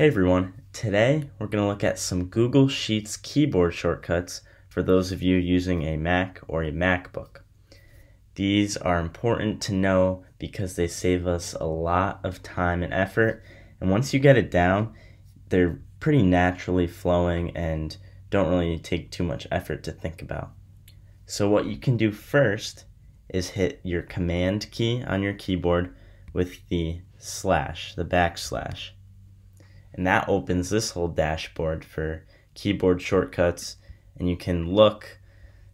Hey everyone, today we're going to look at some Google Sheets keyboard shortcuts for those of you using a Mac or a MacBook. These are important to know because they save us a lot of time and effort, and once you get it down, they're pretty naturally flowing and don't really take too much effort to think about. So what you can do first is hit your command key on your keyboard with the slash, the backslash. And that opens this whole dashboard for keyboard shortcuts, and you can look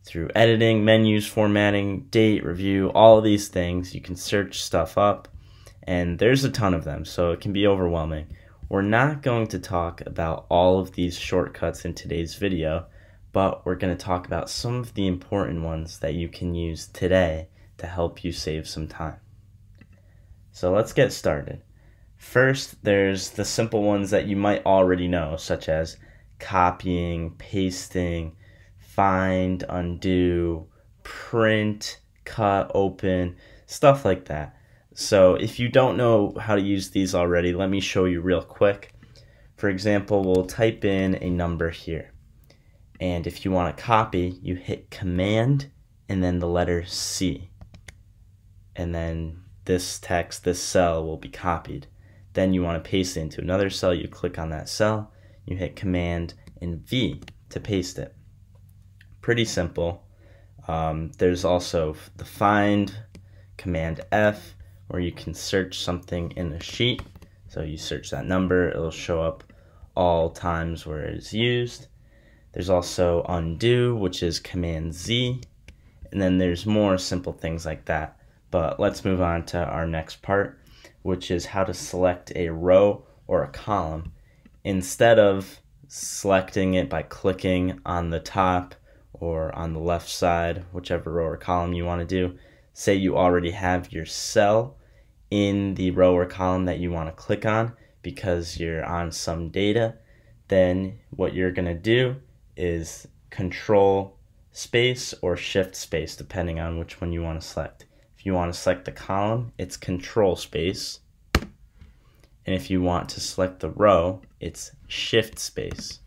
through editing, menus, formatting, date, review, all of these things. You can search stuff up, and there's a ton of them, so it can be overwhelming. We're not going to talk about all of these shortcuts in today's video, but we're going to talk about some of the important ones that you can use today to help you save some time. So let's get started. First, there's the simple ones that you might already know, such as copying, pasting, find, undo, print, cut, open, stuff like that. So if you don't know how to use these already, let me show you real quick. For example, we'll type in a number here. And if you want to copy, you hit Command and then the letter C. And then this text, this cell will be copied. Then you want to paste it into another cell, you click on that cell, you hit Command and V to paste it. Pretty simple. There's also the find, Command F, where you can search something in a sheet. So you search that number, it'll show up all times where it's used. There's also undo, which is Command Z, and then there's more simple things like that. But let's move on to our next part, which is how to select a row or a column instead of selecting it by clicking on the top or on the left side, whichever row or column you want to do. Say you already have your cell in the row or column that you want to click on because you're on some data, then what you're going to do is Control space or Shift space, depending on which one you want to select. If you want to select the column, it's Control space, and if you want to select the row, it's Shift space.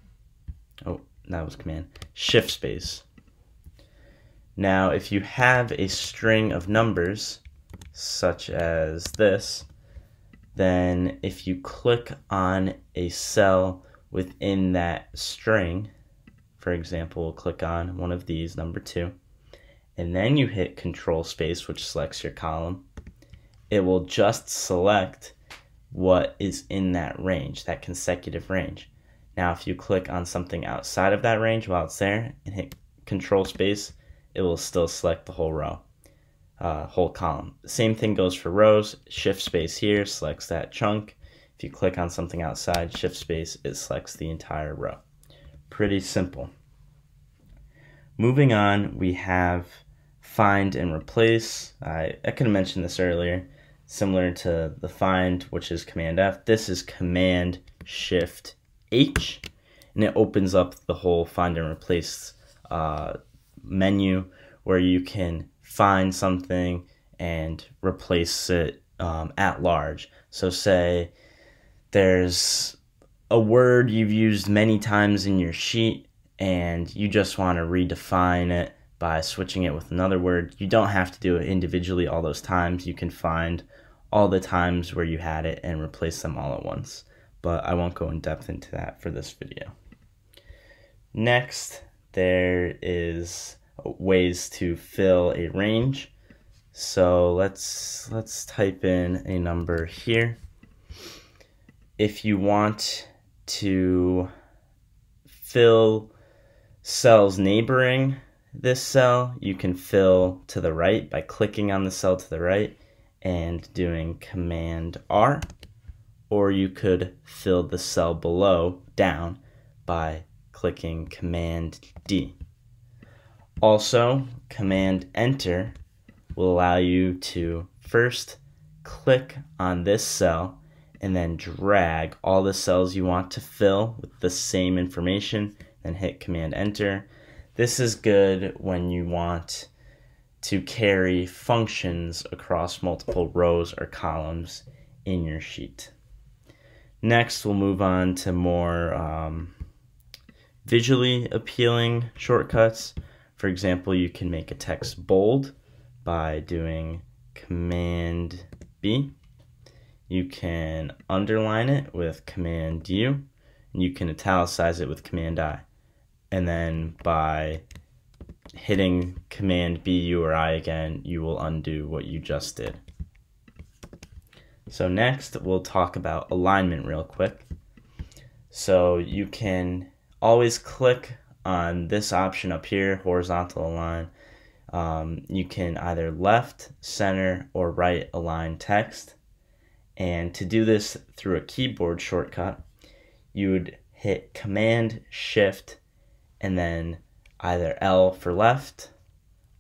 Oh, that was Command. Shift space. Now if you have a string of numbers such as this, then if you click on a cell within that string, for example, we'll click on one of these, number 2, and then you hit Control space, which selects your column, it will just select what is in that range, that consecutive range. Now if you click on something outside of that range while it's there and hit Control space, it will still select the whole row, whole column. Same thing goes for rows. Shift space here selects that chunk. If you click on something outside, Shift space, it selects the entire row. Pretty simple. Moving on, we have find and replace. I could have mentioned this earlier, similar to the find, which is Command F. This is Command Shift H, and it opens up the whole find and replace menu where you can find something and replace it at large. So say there's a word you've used many times in your sheet, and you just want to redefine it by switching it with another word. You don't have to do it individually all those times. You can find all the times where you had it and replace them all at once. But I won't go in depth into that for this video. Next, there is ways to fill a range. So let's type in a number here. If you want to fill cells neighboring this cell, you can fill to the right by clicking on the cell to the right and doing Command R, or you could fill the cell below down by clicking Command D. Also, Command Enter will allow you to first click on this cell and then drag all the cells you want to fill with the same information, then hit Command Enter. This is good when you want to carry functions across multiple rows or columns in your sheet. Next, we'll move on to more visually appealing shortcuts. For example, you can make a text bold by doing Command B. You can underline it with Command U, and you can italicize it with Command I. And then by hitting Command B, U, or I again, you will undo what you just did. So next, we'll talk about alignment real quick. So you can always click on this option up here, horizontal align. You can either left, center, or right align text. And to do this through a keyboard shortcut, you would hit Command Shift and then either L for left,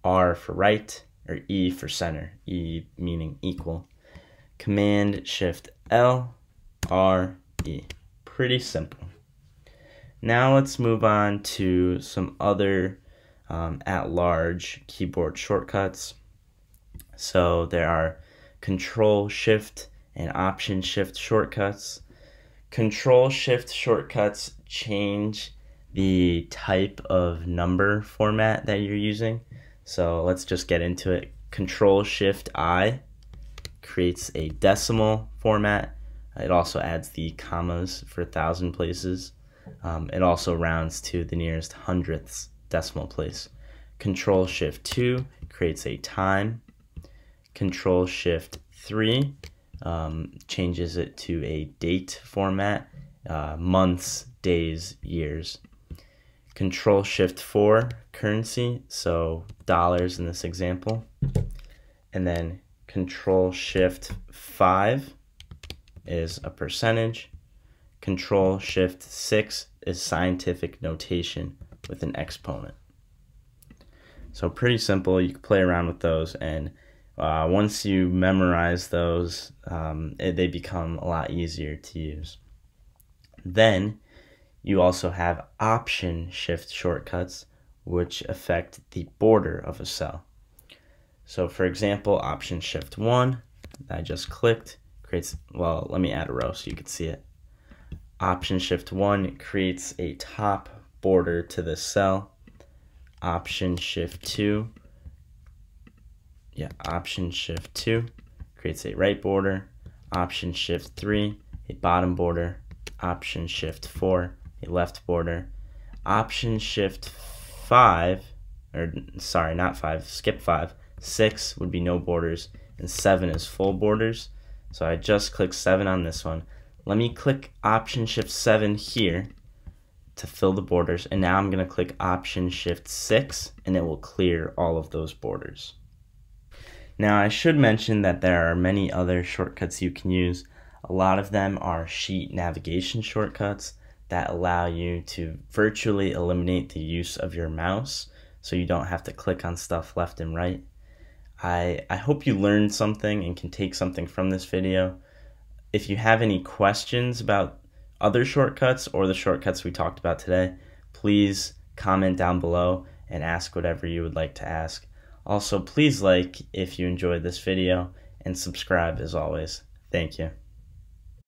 R for right, or E for center, E meaning equal. Command Shift L, R, E. Pretty simple. Now let's move on to some other at-large keyboard shortcuts. So there are Control Shift and Option Shift shortcuts. Control Shift shortcuts change the type of number format that you're using. So let's just get into it. Control Shift I creates a decimal format. It also adds the commas for 1,000 places. It also rounds to the nearest hundredths decimal place. Control Shift 2 creates a time. Control Shift 3 changes it to a date format, months, days, years. Control Shift 4, currency, so dollars in this example. And then Control Shift 5 is a percentage. Control Shift 6 is scientific notation with an exponent. So pretty simple. You can play around with those, and once you memorize those, they become a lot easier to use. Then you also have Option Shift shortcuts, which affect the border of a cell. So for example, Option Shift 1 that I just clicked creates, well, let me add a row so you can see it. Option Shift 1 creates a top border to the cell. Option Shift 2, Option Shift 2 creates a right border. Option Shift 3, a bottom border. Option Shift 4, a left border. Option Shift 6 would be no borders, and 7 is full borders. So I just clicked 7 on this one. Let me click Option Shift 7 here to fill the borders, and now I'm going to click Option Shift 6 and it will clear all of those borders. Now I should mention that there are many other shortcuts you can use. A lot of them are sheet navigation shortcuts that allow you to virtually eliminate the use of your mouse, so you don't have to click on stuff left and right. I hope you learned something and can take something from this video. If you have any questions about other shortcuts or the shortcuts we talked about today, please comment down below and ask whatever you would like to ask. Also, please like if you enjoyed this video, and subscribe as always. Thank you.